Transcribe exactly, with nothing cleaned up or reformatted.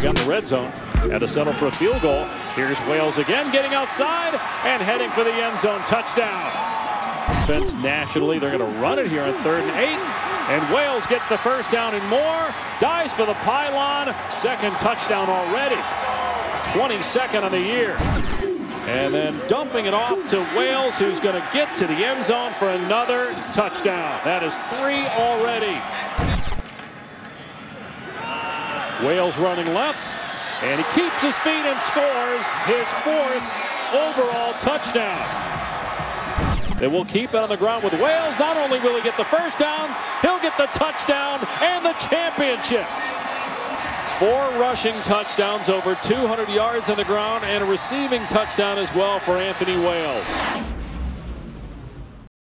to get in the red zone and to settle for a field goal. Here's Wales again, getting outside and heading for the end zone. Touchdown. Defense nationally, they're going to run it here on third and eight. And Wales gets the first down and more. Dives for the pylon. Second touchdown already. twenty-second on the year. And then dumping it off to Wales, who's going to get to the end zone for another touchdown. That is three already. Wales running left, and he keeps his feet and scores his fourth overall touchdown. They will keep it on the ground with Wales. Not only will he get the first down, he'll get the touchdown and the championship. Four rushing touchdowns, over two hundred yards on the ground, and a receiving touchdown as well for Anthony Wales.